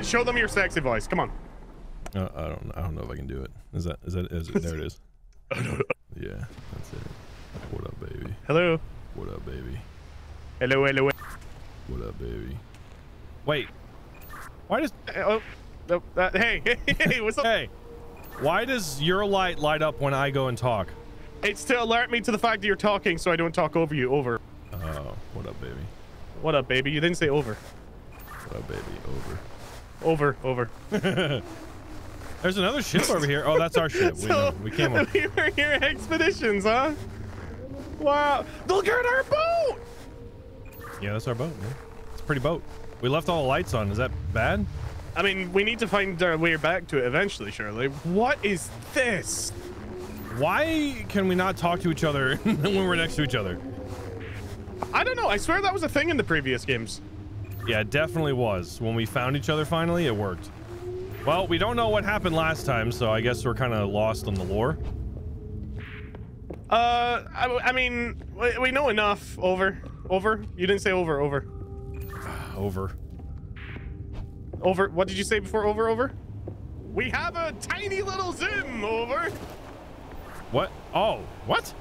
Show them your sexy voice. Come on. I don't know if I can do it. Is it? There it is. Yeah, that's it. What up, baby? Hello. What up, baby? Hello, hello. What up, baby? Wait. Why does? Hey, what's up? Hey. Why does your light light up when I go and talk? It's to alert me to the fact that you're talking, so I don't talk over you. Over. Oh, what up, baby? What up, baby? You didn't say over. What up, baby? Over. Over. There's another ship over here. Oh, that's our ship. We came over. We were here expeditions, huh? Wow. Look at our boat! Yeah, that's our boat, man. It's a pretty boat. We left all the lights on. Is that bad? I mean, we need to find our way back to it eventually, surely. What is this? Why can we not talk to each other when we're next to each other? I don't know. I swear that was a thing in the previous games. Yeah, it definitely was. When we found each other finally, it worked. Well, we don't know what happened last time, so I guess we're kind of lost on the lore. I mean, we know enough. Over. You didn't say over. Over. What did you say before? Over. We have a tiny little Zim. Over. What? Oh, what?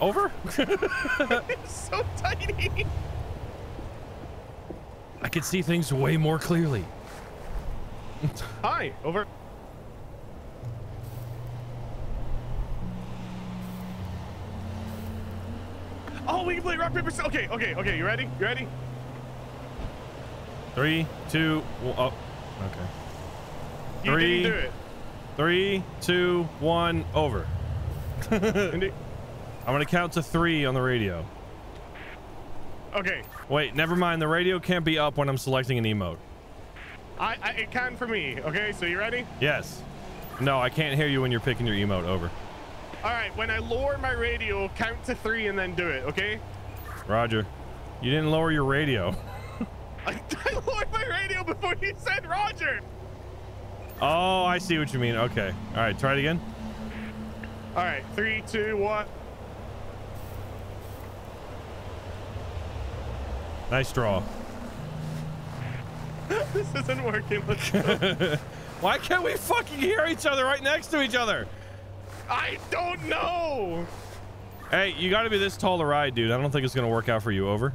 Over. It's so tiny. I could see things way more clearly. Hi, over. Oh, we can play rock, paper, scissors. Okay. You ready? 3, 2, 1. Oh, okay. You didn't do it. 3, 2, 1, over. Indeed. I'm gonna count to 3 on the radio. Okay. Wait, never mind. The radio can't be up when I'm selecting an emote. It can for me. Okay, so you ready? Yes. No, I can't hear you when you're picking your emote. Over. All right, when I lower my radio, count to 3 and then do it, okay? Roger. You didn't lower your radio. I lowered my radio before you said Roger. Oh, I see what you mean. Okay. All right, try it again. All right, 3, 2, 1. Nice draw. This isn't working. Let's go. Why can't we fucking hear each other right next to each other? I don't know. Hey, you got to be this tall to ride, dude. I don't think it's going to work out for you. Over.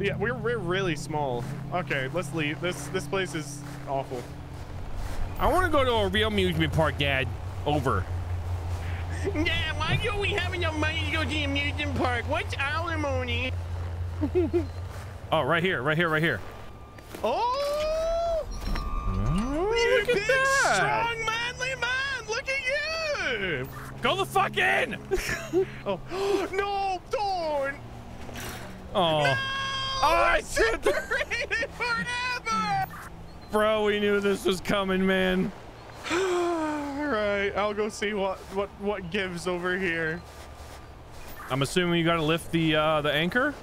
Yeah, we're really small. Okay, let's leave. This place is awful. I want to go to a real amusement park, Dad. Over. Yeah, why don't we have enough money to go to the amusement park? What's alimony? Oh, right here. Oh, you big, strong, manly man! Look at you! Go the fuck in! Oh, no, Thorn! Oh, no! I separated forever! Bro, we knew this was coming, man. All right, I'll go see what gives over here. I'm assuming you gotta lift the anchor,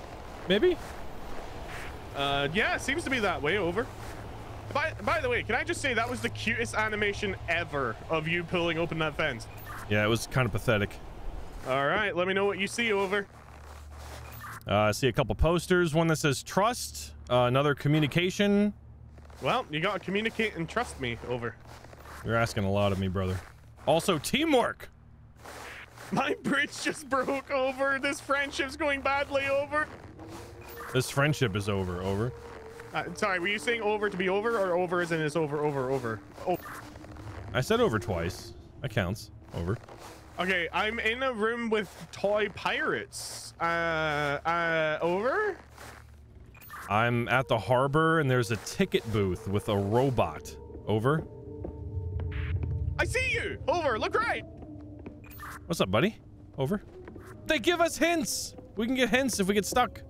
maybe. Yeah, it seems to be that way. Over. By the way, can I just say that was the cutest animation ever of you pulling open that fence? Yeah, it was kind of pathetic. All right, let me know what you see. Over. I see a couple posters. One that says trust, another communication. Well, you gotta communicate and trust me. Over. You're asking a lot of me, brother. Also, teamwork. My bridge just broke. Over. This friendship's going badly. Over. This friendship is over. Over. Sorry, were you saying over to be over, or over as in it's over? Over. Oh, I said over twice. That counts. Over. Okay, I'm in a room with toy pirates. Over. I'm at the harbor and there's a ticket booth with a robot. Over. I see you. Over. Look right. What's up, buddy? Over. They give us hints. We can get hints if we get stuck.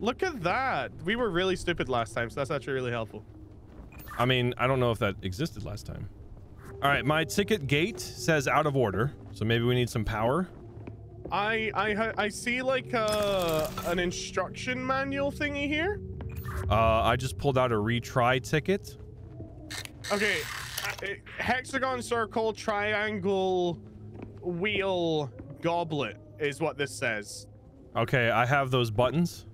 Look at that. We were really stupid last time, so that's actually really helpful. I mean, I don't know if that existed last time. All right, my ticket gate says out of order, so maybe we need some power. I see like an instruction manual thingy here. I just pulled out a retry ticket. Okay, hexagon, circle, triangle, wheel, goblet is what this says. Okay, I have those buttons.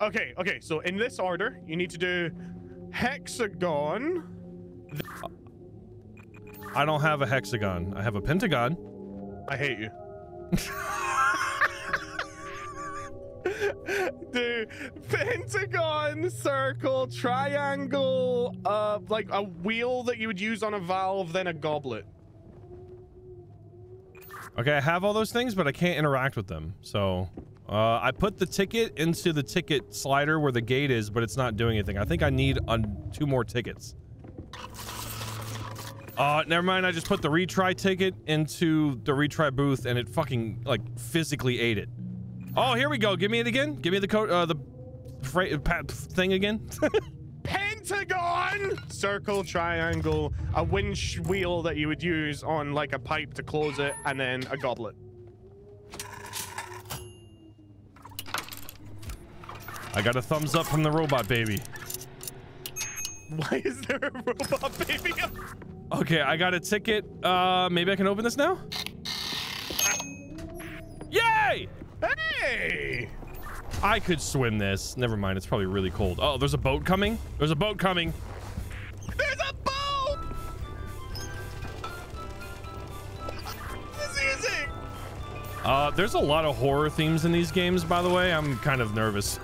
Okay, so in this order, you need to do hexagon. I don't have a hexagon. I have a pentagon. I hate you. Dude, pentagon, circle, triangle, like a wheel that you would use on a valve, then a goblet. Okay, I have all those things, but I can't interact with them. So I put the ticket into the ticket slider where the gate is, but it's not doing anything. I think I need two more tickets. Never mind. I just put the retry ticket into the retry booth and it fucking like physically ate it. Oh, here we go. Give me it again. Give me the code, the thing again. Pentagon, circle, triangle, a winch wheel that you would use on like a pipe to close it, and then a goblet. I got a thumbs up from the robot baby. Why is there a robot baby? Okay, I got a ticket. Maybe I can open this now? Yay! Hey! I could swim this. Never mind, it's probably really cold. Oh, there's a boat coming. There's a boat coming. There's a boat! This is it! There's a lot of horror themes in these games, by the way. I'm kind of nervous.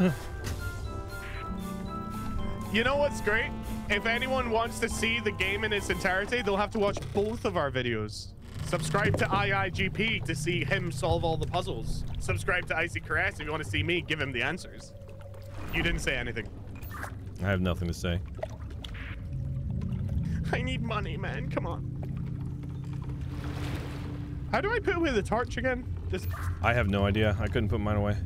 You know what's great? If anyone wants to see the game in its entirety, they'll have to watch both of our videos. Subscribe to IIGP to see him solve all the puzzles. Subscribe to IcyCaress if you want to see me give him the answers. You didn't say anything. I have nothing to say. I need money, man. Come on. How do I put away the torch again? I have no idea. I couldn't put mine away.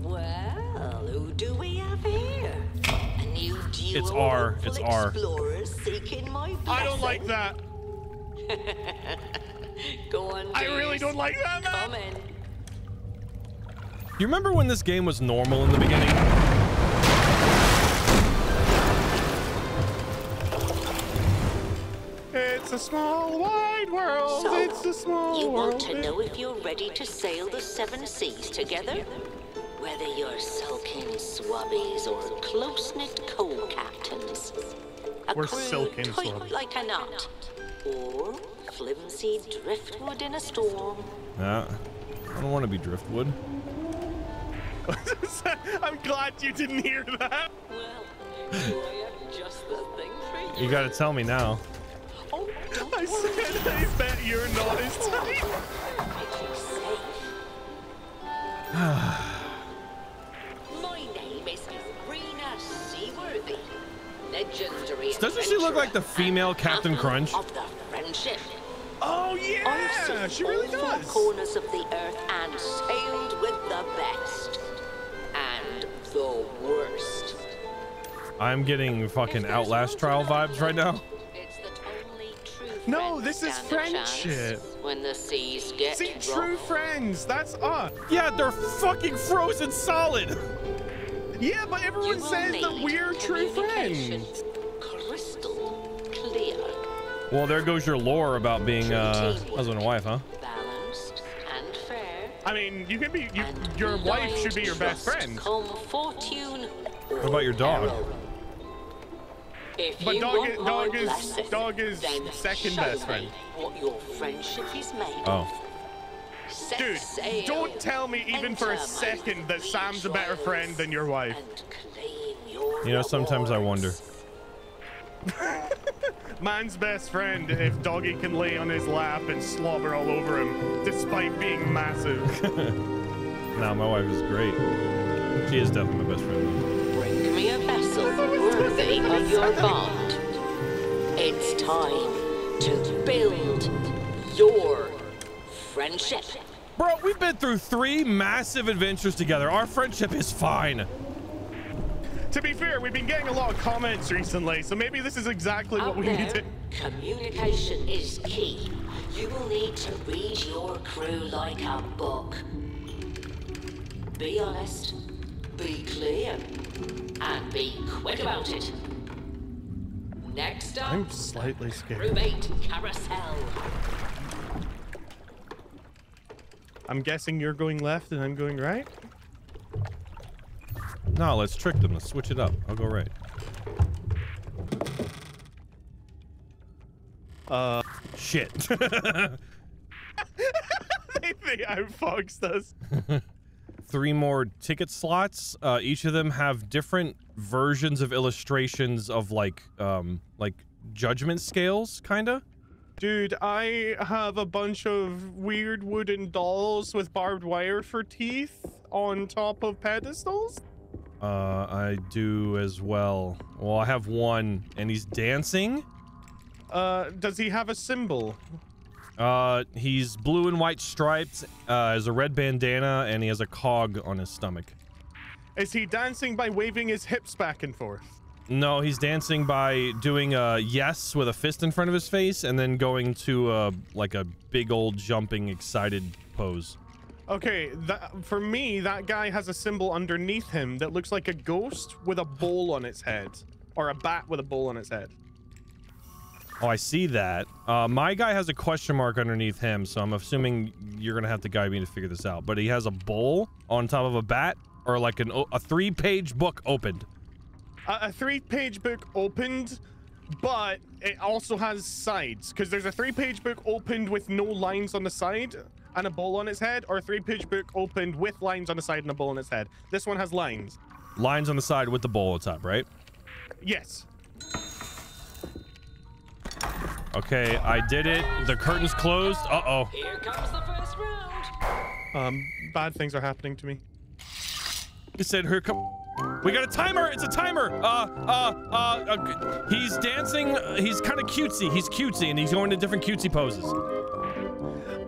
Well, who do we have here? A new duo. It's R. It's R. I don't like that. Go on, I really don't like that, man. You remember when this game was normal in the beginning? It's a small wide world. So, it's a small you want world. To know if you're ready to sail the 7 seas together? Whether you're silken swabbies or close-knit co-captains. We're silken swabbies. Like a knot. Or flimsy driftwood in a storm. Nah, I don't want to be driftwood. I'm glad you didn't hear that. Well, I have just the thing for you. You gotta tell me now. Oh, I said I bet you're not his type. My name is Rena Seaworthy. Legendary. Doesn't she look like the female Captain Crunch? Oh yeah, she really does. I've seen all 4 corners of the earth and sailed with the best and the worst. I'm getting fucking Outlast trial vibes right now. It's the only true. No, this is friendship. When the seas get see true friends, that's us. Yeah, they're fucking frozen solid. Yeah, but everyone says that we're true friends. Crystal clear. Well, there goes your lore about being husband and wife, huh? Balanced and fair. I mean, you can be. Your wife should be your best friend. What about your dog? If but dog is second best friend. What your friendship is made of. Dude, don't tell me even for a second that Sam's a better friend than your wife. You know, sometimes I wonder. Man's best friend if Doggy can lay on his lap and slobber all over him, despite being massive. Nah, my wife is great. She is definitely my best friend. Bring me a vessel worthy of your bond. It's time to build your friendship. Bro, we've been through 3 massive adventures together. Our friendship is fine. To be fair, we've been getting a lot of comments recently, so maybe this is exactly what we need to... Communication is key. You will need to read your crew like a book. Be honest, be clear, and be quick about it. Next up, I'm slightly scared. Crewmate Carousel. I'm guessing you're going left and I'm going right? No, let's trick them. Let's switch it up. I'll go right. Shit. They think I foxed us. 3 more ticket slots. Each of them have different versions of illustrations of like judgment scales, kinda. Dude, I have a bunch of weird wooden dolls with barbed wire for teeth on top of pedestals. I do as well. Well, I have one, and he's dancing. Does he have a symbol? He's blue and white stripes, has a red bandana, and he has a cog on his stomach. Is he dancing by waving his hips back and forth? No, he's dancing by doing a yes with a fist in front of his face and then going to like a big old jumping excited pose. Okay, for me, that guy has a symbol underneath him that looks like a ghost with a bowl on its head, or a bat with a bowl on its head. Oh, I see that. My guy has a question mark underneath him, so I'm assuming you're going to have to guide me to figure this out. But he has a bowl on top of a bat, or like a 3-page book opened. A 3-page book opened, but it also has sides, because there's a 3-page book opened with no lines on the side and a bowl on its head, or a 3-page book opened with lines on the side and a bowl on its head. This one has lines. Lines on the side with the bowl on top, right? Yes. Okay, I did it. The curtain's closed. Uh-oh. Here comes the first round. Bad things are happening to me. It said here come... We got a timer! It's a timer! He's dancing. He's kind of cutesy. He's cutesy, and he's going to different cutesy poses.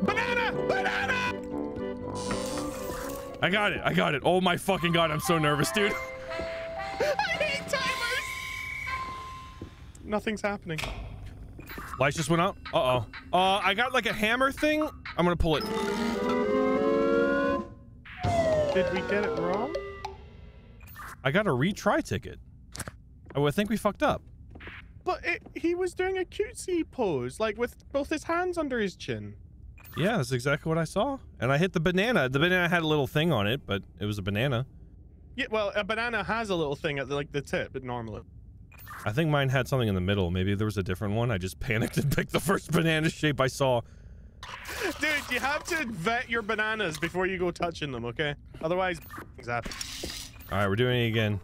Banana! Banana! I got it. I got it. Oh my fucking god, I'm so nervous, dude. I hate timers! Nothing's happening. Lights just went out. Uh-oh. I got like a hammer thing. I'm gonna pull it. Did we get it wrong? I got a retry ticket. Oh, I think we fucked up. But he was doing a cutesy pose, like with both his hands under his chin. Yeah, that's exactly what I saw. And I hit the banana. The banana had a little thing on it, but it was a banana. Yeah, well, a banana has a little thing at like the tip, but normally. I think mine had something in the middle. Maybe there was a different one. I just panicked and picked the first banana shape I saw. Dude, you have to vet your bananas before you go touching them, okay? Otherwise, exactly. All right, we're doing it again.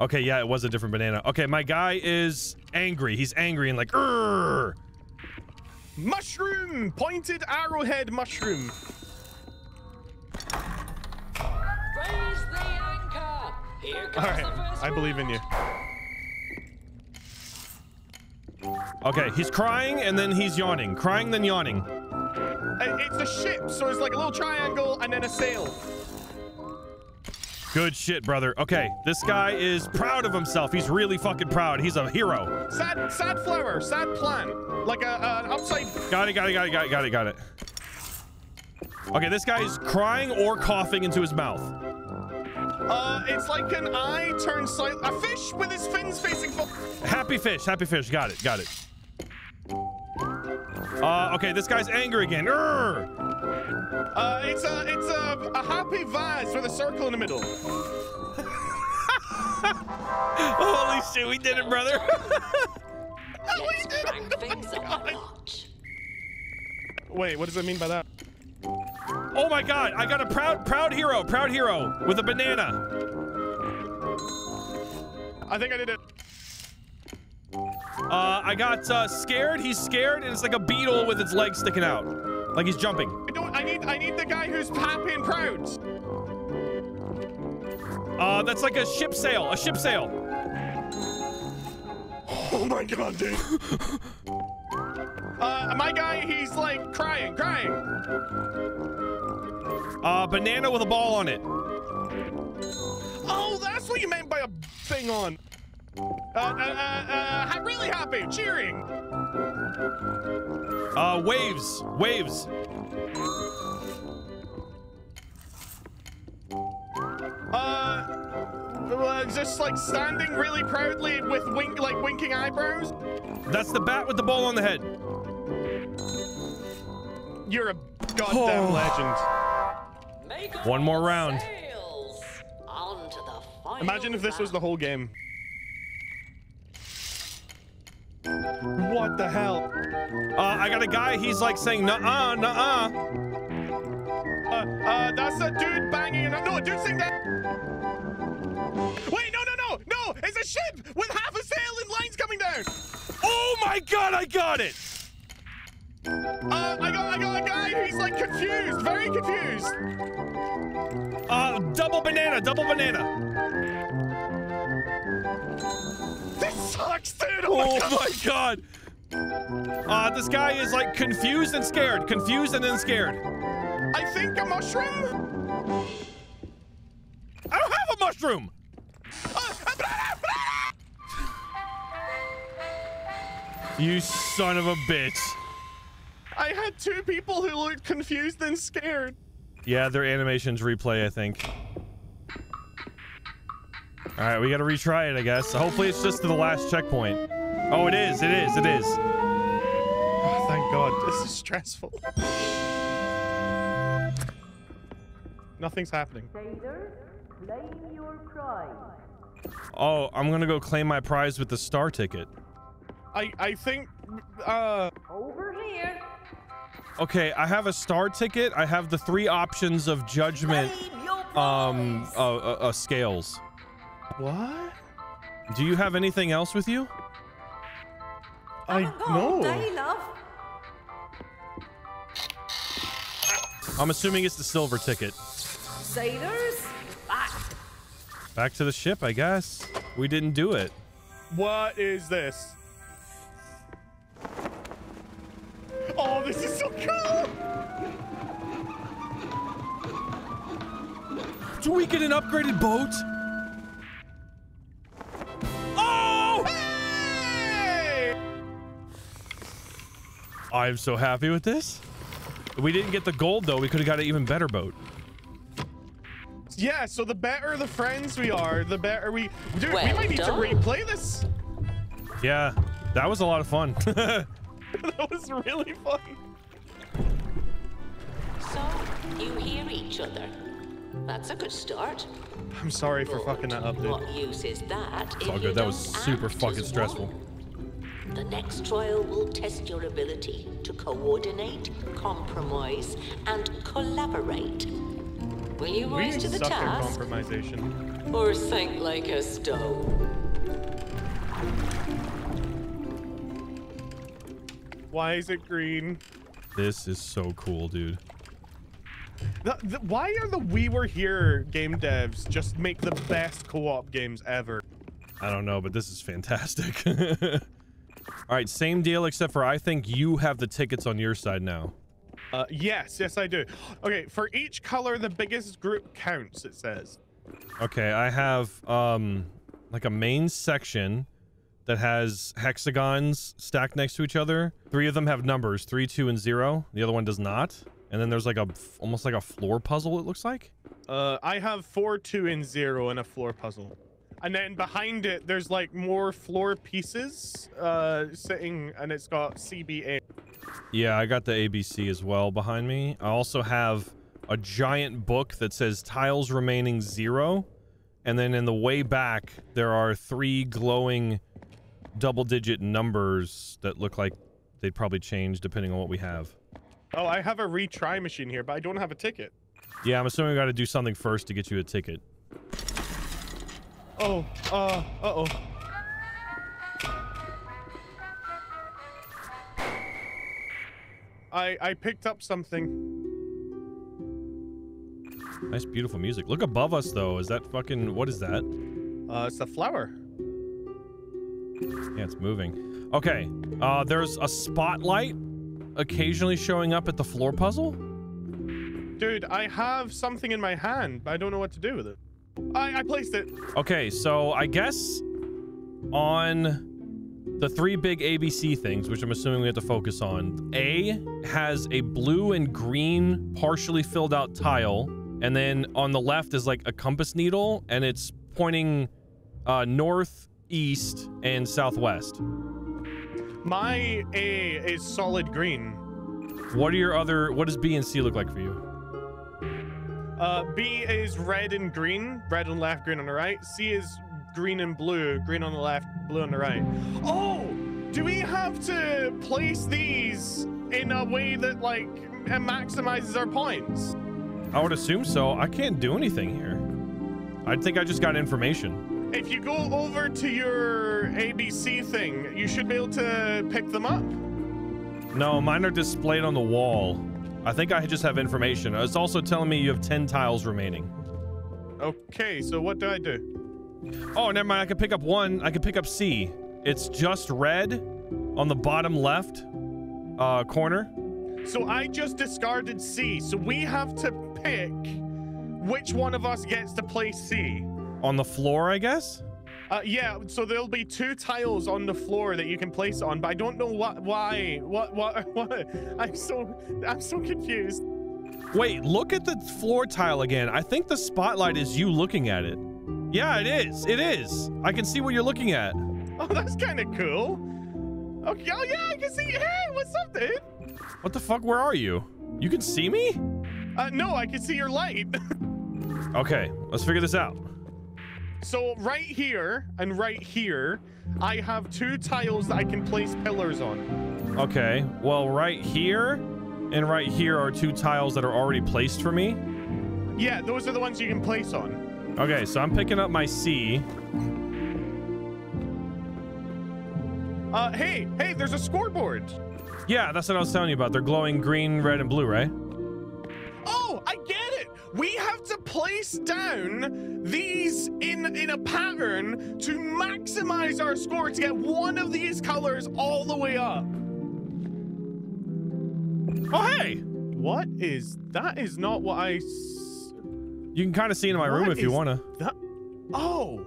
Okay, yeah, it was a different banana. Okay, my guy is angry. He's angry and like, urgh. Mushroom! Pointed arrowhead mushroom. Raise the anchor. Here comes the first round. I believe in you. Okay, he's crying and then he's yawning. Crying, then yawning. It's a ship, so it's like a little triangle and then a sail. Good shit, brother. Okay, this guy is proud of himself. He's really fucking proud. He's a hero. Sad flower, sad plant. Like an upside... Got it. Okay, this guy is crying or coughing into his mouth. It's like an eye turned slightly... A fish with his fins facing... Happy fish. Got it. Okay, this guy's angry again. Urgh! It's a happy vase with a circle in the middle. Holy shit, we did it, brother. We did it. Oh, wait, what does it mean by that? Oh my god, I got a proud hero with a banana. I think I did it. I got scared. He's scared, and it's like a beetle with its legs sticking out, like he's jumping. I need the guy who's happy and proud. That's like a ship sail. A ship sail. Oh my god, dude. My guy, he's like crying. Banana with a ball on it. Oh, that's what you meant by a thing on. Really happy, cheering. Waves. Just like standing really proudly with winking eyebrows. That's the bat with the ball on the head. You're a goddamn legend. One more round. Imagine if this was the whole game. What the hell? I got a guy, he's like saying, nuh-uh, nuh-uh. That's a dude banging, no, a dude saying that. Wait, no, it's a ship with half a sail and lines coming down. Oh my God, I got it. I got a guy who's like confused, very confused. Double banana. This sucks, dude. Oh my God. This guy is like confused and scared. Confused and then scared. I think a mushroom. I don't have a mushroom. A banana, banana! You son of a bitch. I had two people who looked confused and scared. Yeah, their animations replay, I think. All right, we got to retry it, I guess. Hopefully it's just to the last checkpoint. Oh, it is. Oh, thank God. This is stressful. Nothing's happening. Trader, claim your prize. Oh, I'm going to go claim my prize with the star ticket. I think, over here. Okay, I have a star ticket. I have the three options of judgment, scales. What? Do you have anything else with you? No. I'm assuming it's the silver ticket. Sailors, back to the ship, I guess. We didn't do it. What is this? Oh, this is so cool! Do we get an upgraded boat? Oh! Hey! I'm so happy with this. We didn't get the gold, though. We could have got an even better boat. Yeah, so the better the friends we are, the better we... Dude, well, we might need to replay this. Yeah, that was a lot of fun. That was really fun. So, you hear each other. That's a good start. I'm sorry for fucking that up, dude. What use is that? It's all good. That was super fucking stressful. The next trial will test your ability to coordinate, compromise, and collaborate. Will you rise to the task? Or sink like a stone? Why is it green? This is so cool, dude. Why are the We Were Here game devs just make the best co-op games ever? I don't know, but this is fantastic. All right, same deal, except for I think you have the tickets on your side now. Yes, I do. Okay, for each color, the biggest group counts, it says. Okay, I have like a main section that has hexagons stacked next to each other. Three of them have numbers, 3, 2, and 0. The other one does not. And then there's like a, almost like a floor puzzle, it looks like. I have 4, 2, and 0 in a floor puzzle. And then behind it, there's like more floor pieces sitting, and it's got CBA. Yeah, I got the ABC as well behind me. I also have a giant book that says tiles remaining 0. And then in the way back, there are 3 glowing double-digit numbers that look like they'd probably change depending on what we have. Oh, I have a retry machine here, but I don't have a ticket. Yeah, I'm assuming we got to do something first to get you a ticket. Oh, uh-oh. I picked up something. Nice, beautiful music. Look above us, though. Is that fucking... What is that? It's a flower. Yeah, it's moving. Okay. There's a spotlight occasionally showing up at the floor puzzle. Dude, I have something in my hand, but I don't know what to do with it. I placed it. Okay, so I guess on the 3 big ABC things, which I'm assuming we have to focus on, A has a blue and green partially filled out tile. And then on the left is like a compass needle, and it's pointing north, east, and southwest. My A is solid green. What does B and C look like for you? B is red and green. Red on the left, green on the right. C is green and blue. Green on the left, blue on the right. Oh, Do we have to place these in a way that like maximizes our points? I would assume so. I can't do anything here. I think I just got information. If you go over to your ABC thing, you should be able to pick them up. No, mine are displayed on the wall. I think I just have information. It's also telling me you have 10 tiles remaining. Okay, so what do I do? Oh, never mind. I can pick up one. I can pick up C. It's just red on the bottom left corner. So I just discarded C. So we have to pick which one of us gets to place C. On the floor, I guess? Yeah, so there'll be two tiles on the floor that you can place on, but I don't know why. I'm so confused. Wait, look at the floor tile again. I think the spotlight is you looking at it. Yeah, it is. It is. I can see what you're looking at. Oh, that's kind of cool. Okay. Oh, yeah, I can see. Hey, what's up, dude? What the fuck? Where are you? You can see me? No, I can see your light. Okay, let's figure this out. So right here and right here, I have two tiles that I can place pillars on. Okay, well, right here and right here are two tiles that are already placed for me. Yeah, those are the ones you can place on. Okay, so I'm picking up my C. Hey, there's a scoreboard. Yeah, that's what I was telling you about. They're glowing green, red, and blue, right? Oh, I get it. We have to place down these in a pattern to maximize our score to get one of these colors all the way up. Oh, hey. What is... That is not what I... You can kind of see in my room if you want to. Oh.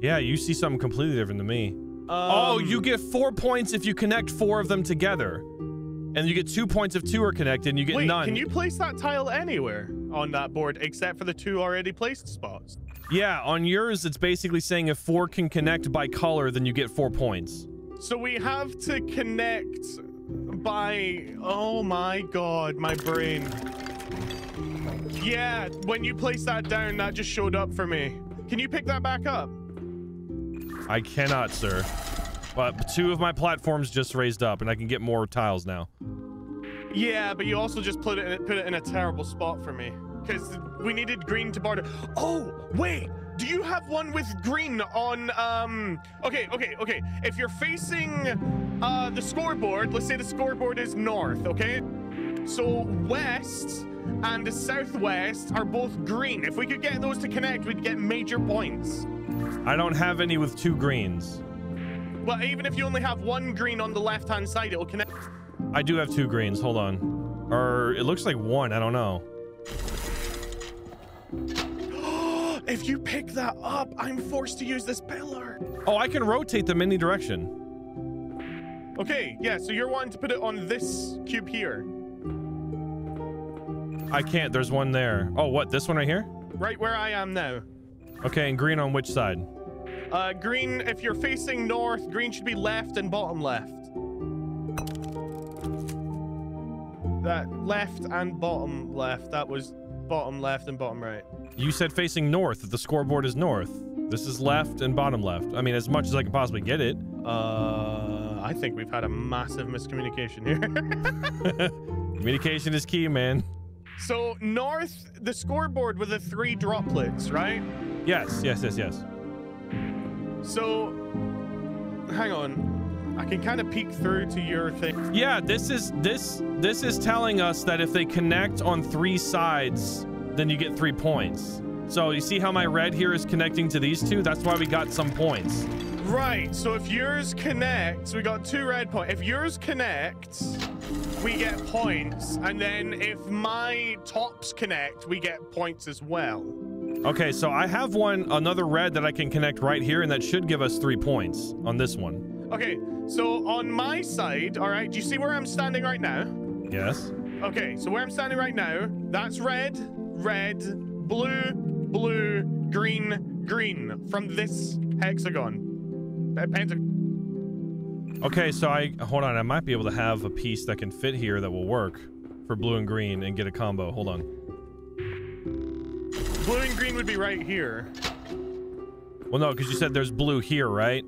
Yeah, you see something completely different than me. Oh, you get 4 points if you connect 4 of them together, and you get 2 points if 2 are connected, and you get none. Can you place that tile anywhere on that board except for the 2 already placed spots? Yeah, on yours, it's basically saying if 4 can connect by color, then you get 4 points. So we have to connect by... Oh my God, my brain. Yeah, when you place that down, that just showed up for me. Can you pick that back up? I cannot, sir. But 2 of my platforms just raised up, and I can get more tiles now. Yeah, but you also just put it in a terrible spot for me, because we needed green to barter. Oh, wait. Do you have one with green on... Okay. If you're facing the scoreboard, let's say the scoreboard is north, okay? So west and the southwest are both green. If we could get those to connect, we'd get major points. I don't have any with 2 greens. Well, even if you only have 1 green on the left-hand side, it'll connect. I do have 2 greens. Hold on. Or it looks like 1. I don't know. If you pick that up, I'm forced to use this pillar. Oh, I can rotate them any direction. Okay, yeah. So you're wanting to put it on this cube here. I can't. There's one there. Oh, what? This one right here? Right where I am now. Okay, and green on which side? Green, if you're facing north, green should be left and bottom left. That left and bottom left. That was bottom left and bottom right. You said facing north. The scoreboard is north. This is left and bottom left. I mean, as much as I could possibly get it. I think we've had a massive miscommunication here. Communication is key, man. So north, the scoreboard with the 3 droplets, right? Yes. So, hang on. I can kind of peek through to your thing. Yeah, this is telling us that if they connect on 3 sides, then you get 3 points. So you see how my red here is connecting to these 2? That's why we got some points. Right, so if yours connects, we got 2 red points. If yours connects, we get points. And then if my tops connect, we get points as well. Okay, so I have another red that I can connect right here, and that should give us 3 points on this one. Okay, so on my side, all right, do you see where I'm standing right now? Yes. Okay, so where I'm standing right now, that's red, red, blue, blue, green, green from this hexagon. Okay, so hold on, I might be able to have a piece that can fit here that will work for blue and green and get a combo. Hold on. Blue and green would be right here. Well, no, because you said there's blue here, right?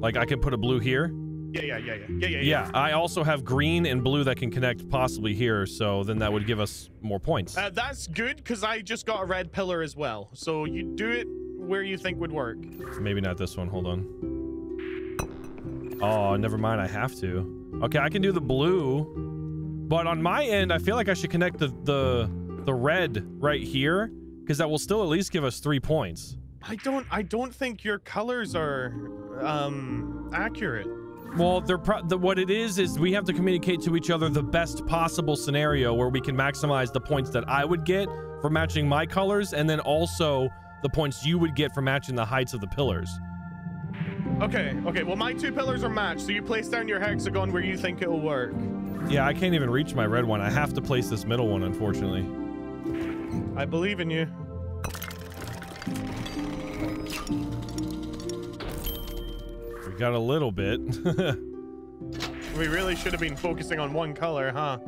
Like I can put a blue here? Yeah. I also have green and blue that can connect possibly here, so then that would give us more points. That's good, because I just got a red pillar as well. So you do it where you think would work. Maybe not this one. Hold on. Oh, never mind. I have to. Okay, I can do the blue, but on my end, I feel like I should connect the red right here, because that will still at least give us 3 points. I don't think your colors are accurate. Well, what it is we have to communicate to each other the best possible scenario where we can maximize the points that I would get for matching my colors, and then also the points you would get for matching the heights of the pillars. Okay, well, my two pillars are matched, so you place down your hexagon where you think it'll work. Yeah, I can't even reach my red one. I have to place this middle one, unfortunately. I believe in you. We got a little bit. We really should have been focusing on one color, huh?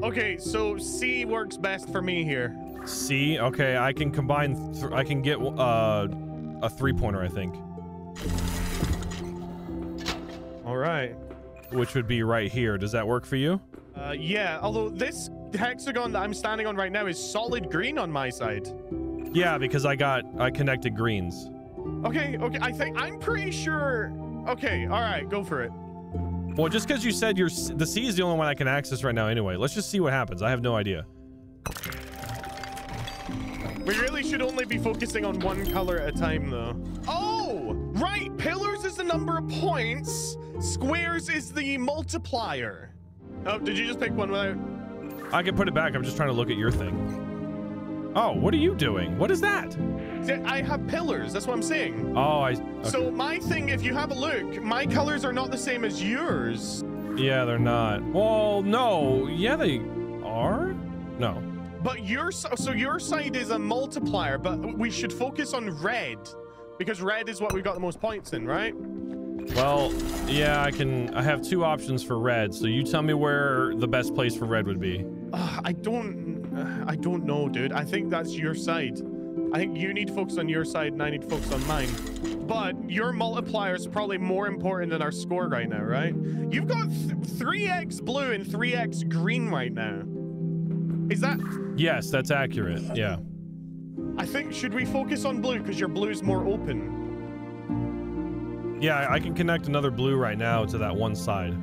Okay, so C works best for me here. C? Okay, I can combine... I can get a three-pointer, I think. All right. Which would be right here. Does that work for you? Yeah, although this hexagon that I'm standing on right now is solid green on my side. Yeah, because I connected greens. Okay, I'm pretty sure. Okay, all right, go for it. Well, just because you said the C is the only one I can access right now anyway. Let's just see what happens. I have no idea. We really should only be focusing on one color at a time, though. Oh, right, pillars is the number of points. Squares is the multiplier. Oh, did you just pick one without? I can put it back. I'm just trying to look at your thing. Oh, what are you doing? What is that? I have pillars. That's what I'm saying. Oh, okay. So my thing, if you have a look, my colors are not the same as yours. Yeah, they're not. Well, no. Yeah, they are. No. But your side is a multiplier, but we should focus on red, because red is what we've got the most points in, right? Well, yeah, I have two options for red, so you tell me where the best place for red would be. I don't know, dude. I think that's your side. I think you need to focus on your side and I need to focus on mine. But your multiplier is probably more important than our score right now, right? You've got 3x blue and 3x green right now. Is that? Yes, that's accurate. Yeah. I think, should we focus on blue? Because your blue is more open. Yeah, I can connect another blue right now to that one side.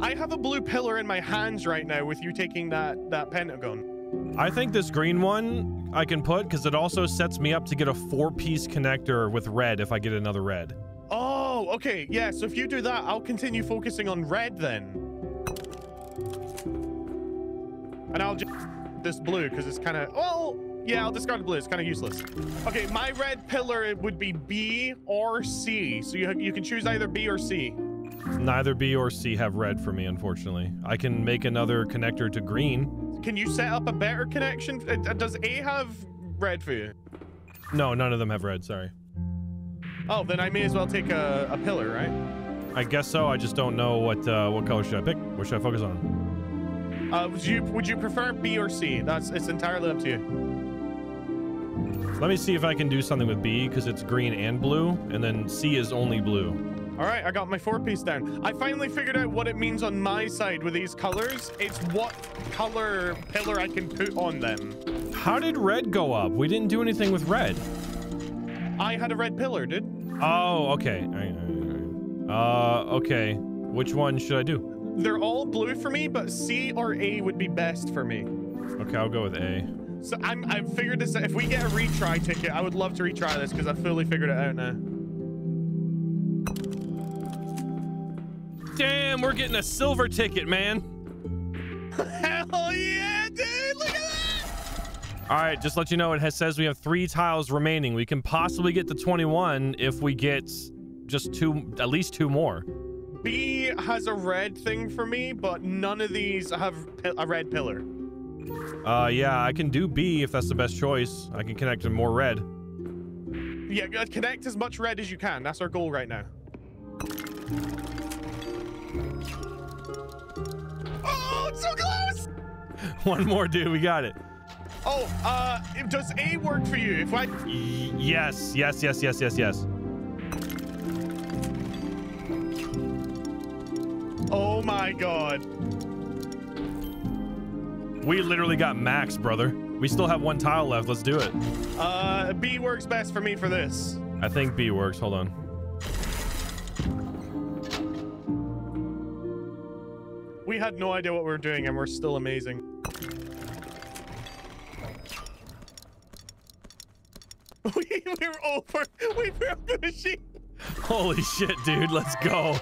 I have a blue pillar in my hands right now with you taking that pentagon. I think this green one I can put, because it also sets me up to get a 4-piece connector with red if I get another red. Oh, okay. Yeah, so if you do that, I'll continue focusing on red then. And I'll just this blue, because it's kind of... Well, yeah, I'll discard the blue. It's kind of useless. Okay, my red pillar, it would be B or C. So you can choose either B or C. Neither B or C have red for me, unfortunately. I can make another connector to green. Can you set up a better connection? Does A have red for you? No, none of them have red, sorry. Oh, then I may as well take a pillar, right? I guess so. I just don't know what color should I pick. What should I focus on? Would you prefer B or C? It's entirely up to you. Let me see if I can do something with B, because it's green and blue, and then C is only blue. All right, I got my 4-piece down. I finally figured out what it means on my side with these colors. It's what color pillar I can put on them. How did red go up? We didn't do anything with red. I had a red pillar, dude. Oh, okay. All right. Okay. Which one should I do? They're all blue for me, but C or A would be best for me. Okay, I'll go with A. So I've figured this out. If we get a retry ticket, I would love to retry this, because I fully figured it out now. Damn, we're getting a silver ticket, man. Hell yeah, dude, look at that. All right, just let you know, says we have 3 tiles remaining. We can possibly get to 21 if we get just at least two more. B has a red thing for me, but none of these have a red pillar. Yeah, I can do B if that's the best choice. I can connect to more red. Yeah, connect as much red as you can. That's our goal right now. Oh, it's so close! One more, dude. We got it. Oh, does A work for you? If I... Yes. Oh my god. We literally got maxed, brother. We still have one tile left. Let's do it. B works best for me for this. I think B works. Hold on. We had no idea what we were doing, and we're still amazing. We were over. We broke the machine. Holy shit, dude. Let's go.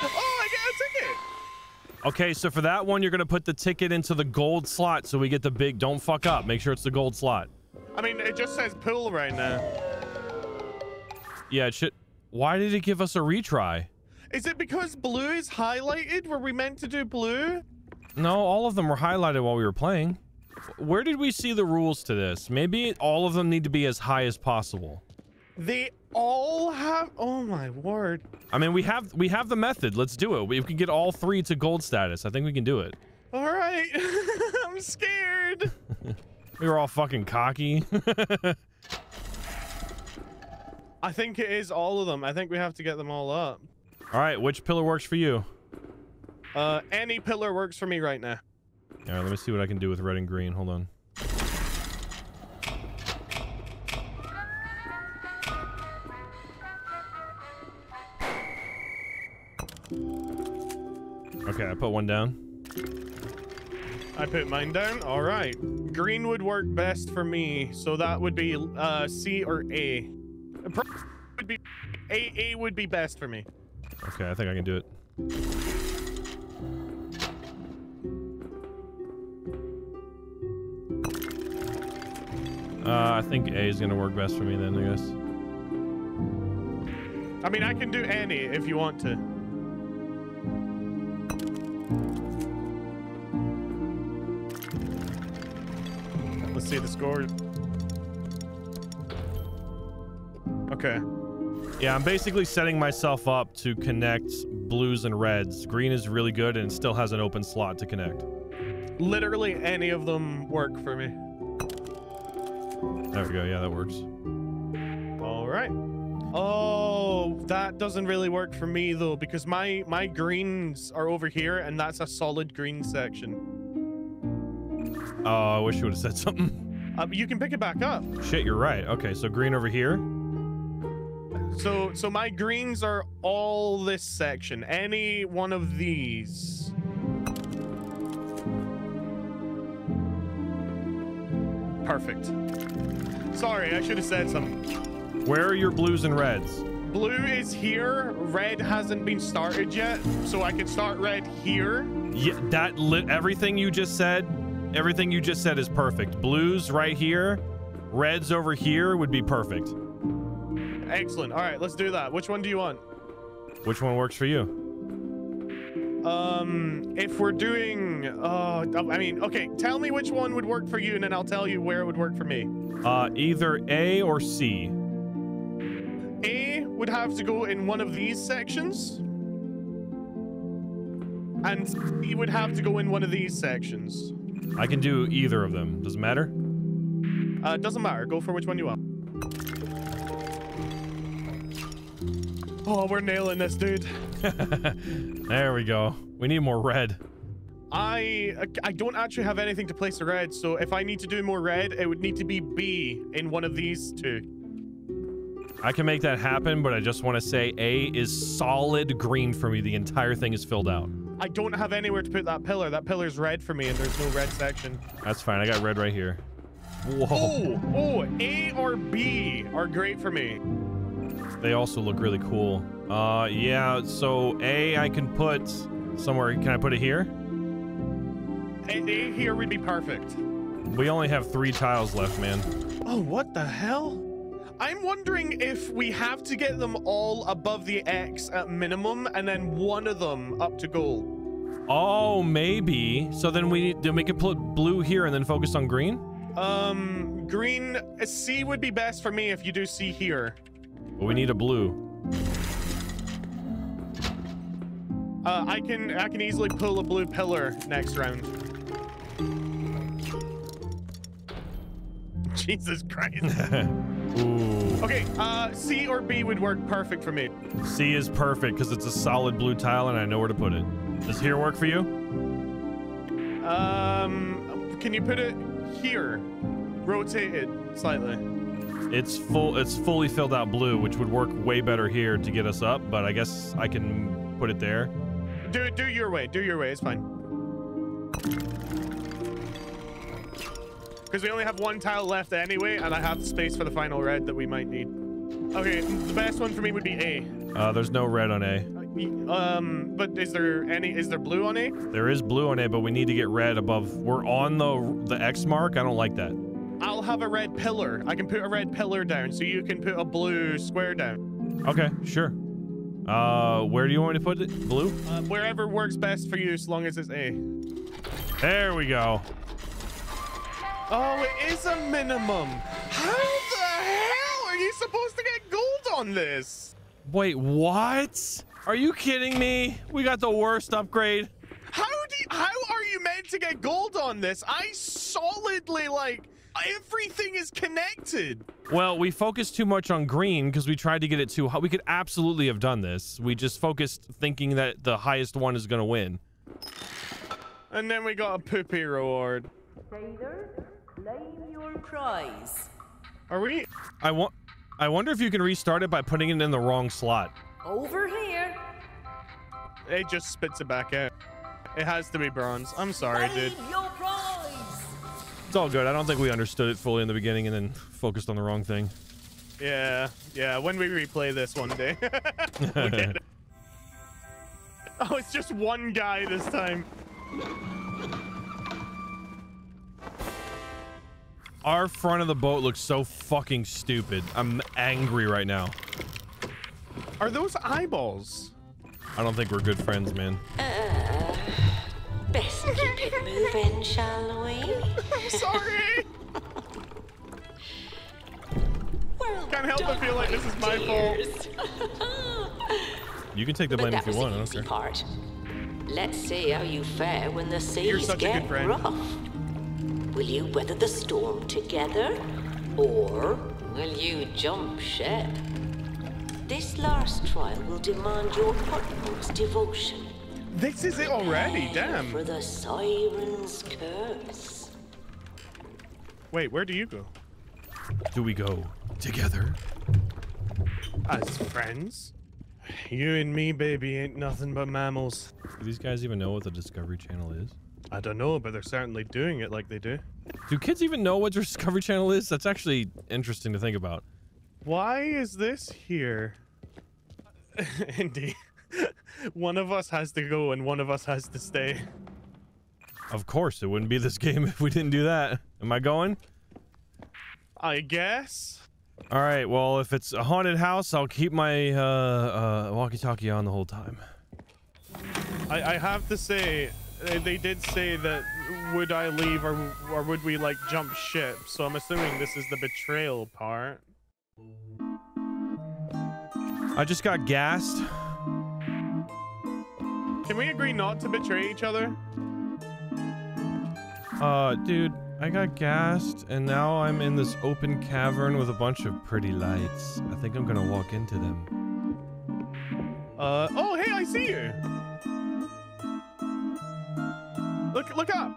Oh, I got a ticket. Okay, so for that one, you're going to put the ticket into the gold slot so we get the big... Don't fuck up. Make sure it's the gold slot. I mean, it just says pool right now. Yeah, it should... Why did it give us a retry? Is it because blue is highlighted? Were we meant to do blue? No, all of them were highlighted while we were playing. Where did we see the rules to this? Maybe all of them need to be as high as possible. They all have... Oh, my word. I mean, we have the method. Let's do it. We can get all three to gold status. I think we can do it. All right. I'm scared. We were all fucking cocky. I think it is all of them. I think we have to get them all up. All right, which pillar works for you? Any pillar works for me right now. All right, let me see what I can do with red and green. Hold on. Okay, I put one down. I put mine down. All right. Green would work best for me, so that would be C or A. Probably would be A would be best for me. Okay, I think I can do it. I think A is gonna work best for me then, I guess. I mean, I can do any if you want to. Let's see the score. Okay. Yeah, I'm basically setting myself up to connect blues and reds. Green is really good and still has an open slot to connect. Literally any of them work for me. There we go. Yeah, that works. All right. Oh, that doesn't really work for me, though, because my greens are over here, and that's a solid green section. Oh, I wish you would have said something. You can pick it back up. Shit, you're right. Okay, so green over here. So my greens are all this section. Any one of these. Perfect. Sorry, I should have said something. Where are your blues and reds? Blue is here. Red hasn't been started yet, so I can start red here. Yeah, that everything you just said is perfect. Blues right here, reds over here would be perfect. Excellent. All right, let's do that. Which one do you want? Which one works for you? If we're doing... I mean, okay, tell me which one would work for you, and then I'll tell you where it would work for me. Either A or C. A would have to go in one of these sections. And C would have to go in one of these sections. I can do either of them. Does it matter? Doesn't matter. Go for which one you want. Oh, we're nailing this, dude. There we go. We need more red. I don't actually have anything to place the red, so if I need to do more red, it would need to be B in one of these two. I can make that happen, but I just want to say A is solid green for me. The entire thing is filled out. I don't have anywhere to put that pillar. That pillar's red for me, and there's no red section. That's fine. I got red right here. Whoa. Oh, A or B are great for me. They also look really cool. Yeah, so A I can put somewhere. Can I put it here? A here would be perfect. We only have 3 tiles left, man. Oh, what the hell? I'm wondering if we have to get them all above the X at minimum, and then one of them up to gold. Oh, maybe. So then we could put blue here and then focus on green? Green, C would be best for me if you do C here. But we need a blue. I can easily pull a blue pillar next round. Jesus Christ. Ooh. Okay, C or B would work perfect for me. C is perfect because it's a solid blue tile and I know where to put it. Does here work for you? Can you put it here? Rotate it slightly. It's full. It's fully filled out blue, which would work way better here to get us up, but I guess I can put it there. Do your way. Do your way. It's fine. Because we only have one tile left anyway, and I have space for the final red that we might need. Okay, the best one for me would be A. There's no red on A. But is there blue on A? There is blue on A, but we need to get red above. We're on the X mark. I don't like that. I'll have a red pillar. I can put a red pillar down, so you can put a blue square down. Okay, sure. Where do you want me to put it? Blue? Wherever works best for you, as long as it's A. There we go. Oh, it is a minimum. How the hell are you supposed to get gold on this? Wait, what? Are you kidding me? We got the worst upgrade. How are you meant to get gold on this? I solidly, like, everything is connected. Well, we focused too much on green because we tried to get it too high. We could absolutely have done this. We just focused thinking that the highest one is going to win. And then we got a poopy reward. Vader, claim your prize. Are we? I wonder if you can restart it by putting it in the wrong slot. Over here. It just spits it back out. It has to be bronze. I'm sorry, dude. Claim your prize. It's all good. I don't think we understood it fully in the beginning and then focused on the wrong thing. Yeah, yeah. When we replay this one day. We'll get it. Oh, it's just one guy this time. Our front of the boat looks so fucking stupid. I'm angry right now. Are those eyeballs? I don't think we're good friends, man. Best keep it moving, shall we? I'm sorry. Can't help but feel like this is my fault. You can take the blame if you want. I don't care. Part. Let's see how you fare when the seas get rough. Will you weather the storm together, or will you jump ship? This last trial will demand your utmost devotion. This is it already, damn. For the Siren's curse. Wait, where do you go? Do we go together? As friends? You and me, baby, ain't nothing but mammals. Do these guys even know what the Discovery Channel is? I don't know, but they're certainly doing it like they do. Do kids even know what your Discovery Channel is? That's actually interesting to think about. Why is this here? Indy, one of us has to go and one of us has to stay. Of course, it wouldn't be this game if we didn't do that. Am I going? I guess. All right, well, if it's a haunted house, I'll keep my walkie-talkie on the whole time. I have to say... They did say that would I leave or would we like jump ship? So I'm assuming this is the betrayal part. I just got gassed. Can we agree not to betray each other? Dude, I got gassed and now I'm in this open cavern with a bunch of pretty lights. I think I'm gonna walk into them. Oh, hey, I see you. Look up!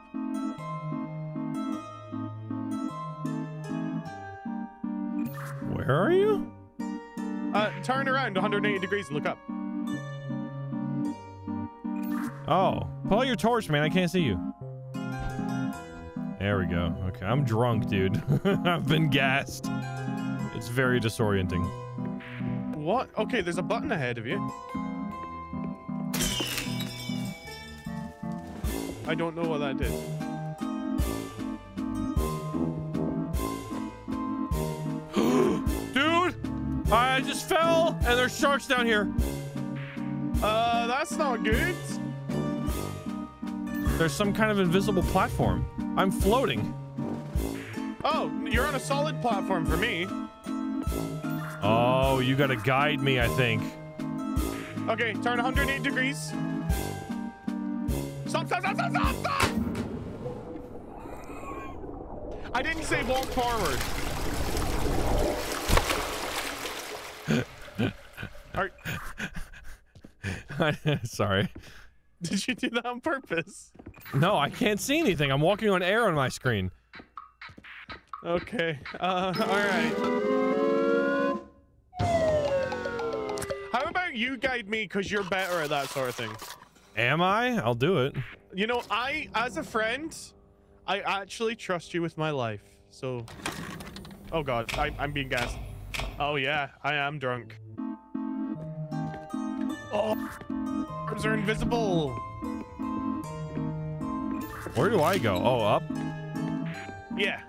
Where are you? Turn around 180 degrees and look up. Oh, pull your torch, man. I can't see you. There we go. Okay, I'm drunk, dude. I've been gassed. It's very disorienting. What? Okay, there's a button ahead of you. I don't know what that did. Dude! I just fell and there's sharks down here. That's not good. There's some kind of invisible platform. I'm floating. Oh, you're on a solid platform for me. Oh, you gotta guide me, I think. Okay, turn 108 degrees. Stop, stop, stop, stop, stop, stop! I didn't say walk forward. Sorry. Did you do that on purpose? No, I can't see anything. I'm walking on air on my screen. Okay. All right. How about you guide me, because you're better at that sort of thing? Am I? I'll do it. You know, I, as a friend, I actually trust you with my life. So, oh God, I'm being gassed. Oh yeah, I am drunk. Oh, arms are invisible. Where do I go? Oh, up? Yeah.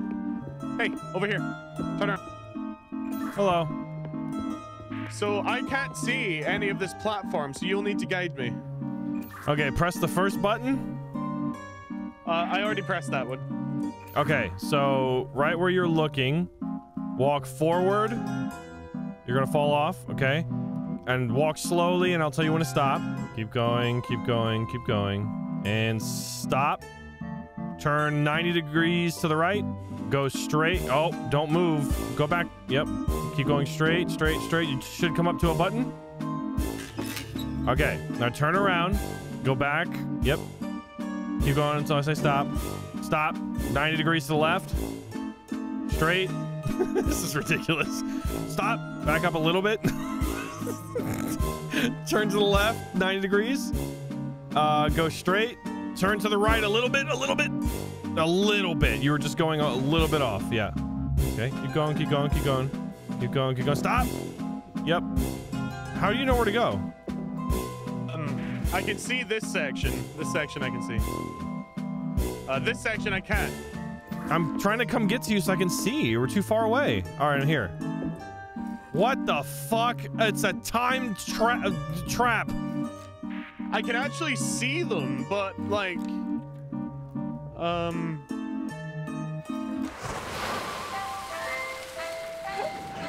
Hey, over here. Turn around. Hello. So I can't see any of this platform, so you'll need to guide me. Okay, press the first button. I already pressed that one. Okay, so right where you're looking, walk forward. You're gonna fall off, okay? And walk slowly, and I'll tell you when to stop. Keep going, keep going, keep going. And stop. Turn 90 degrees to the right. Go straight. Oh, don't move. Go back. Yep. Keep going straight, straight, straight. You should come up to a button. Okay. Now turn around. Go back. Yep. Keep going until I say stop. Stop. 90 degrees to the left. Straight. This is ridiculous. Stop. Back up a little bit. Turn to the left, 90 degrees. Go straight. Turn to the right a little bit, a little bit, a little bit. You were just going a little bit off, yeah. Okay, keep going, keep going, keep going. Keep going, keep going. Stop! Yep. How do you know where to go? I can see this section. This section I can see. This section I can't. I'm trying to come get to you so I can see. You were too far away. All right, I'm here. What the fuck? It's a time trap. I can actually see them, but like,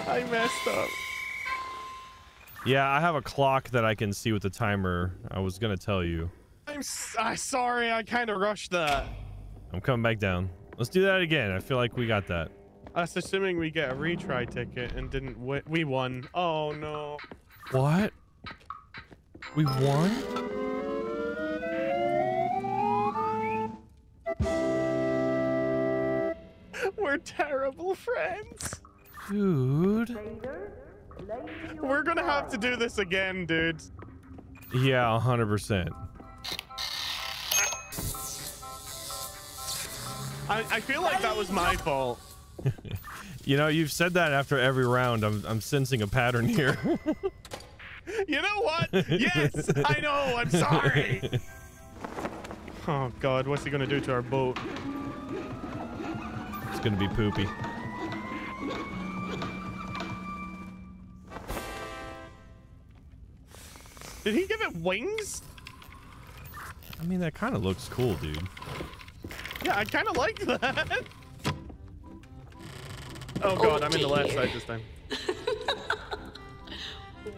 I messed up. Yeah, I have a clock that I can see with the timer. I was gonna tell you. I'm sorry, I kind of rushed that. I'm coming back down. Let's do that again. I feel like we got that. That's assuming we get a retry ticket and didn't win. We won. Oh no. What? We won? We're terrible friends. Dude. We're gonna have to do this again, dude. Yeah, 100%. I feel like that was my fault. You know, you've said that after every round. I'm sensing a pattern here. You know what? Yes, I know. I'm sorry. Oh, God. What's he going to do to our boat? It's going to be poopy. Did he give it wings? I mean, that kind of looks cool, dude. Yeah, I kind of like that. Oh God, oh, I'm in the left side this time.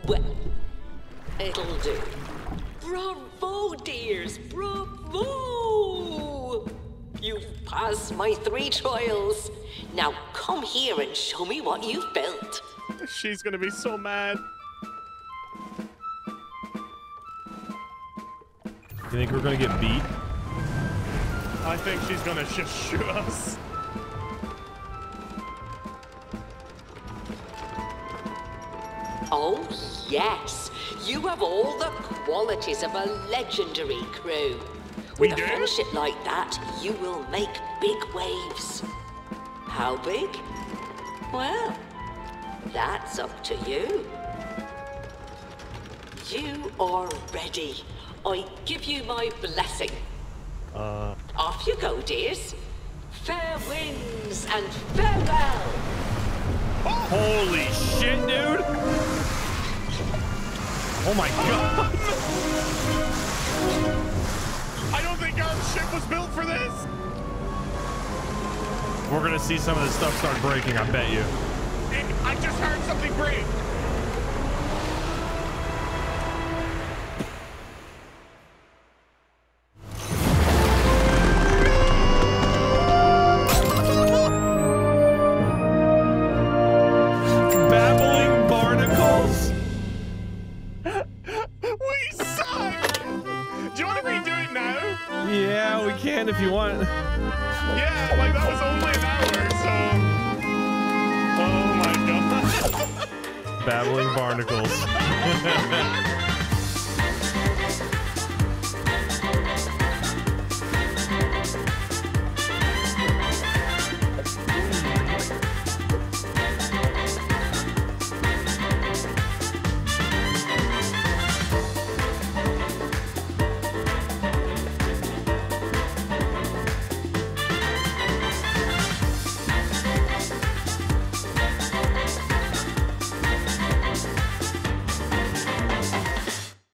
Well, it'll do. Bravo, dears, bravo! You've passed my 3 trials. Now come here and show me what you've built. She's gonna be so mad. You think we're gonna get beat? I think she's gonna just shoot us. Oh, yes. You have all the qualities of a legendary crew. With a friendship like that, you will make big waves. How big? Well, that's up to you. You are ready. I give you my blessing. Off you go, dears. Fair winds and farewell. Oh. Holy shit, dude! Oh my God! I don't think our ship was built for this! We're gonna see some of this stuff start breaking, I bet you. I just heard something break! Babbling barnacle! babbling barnacles.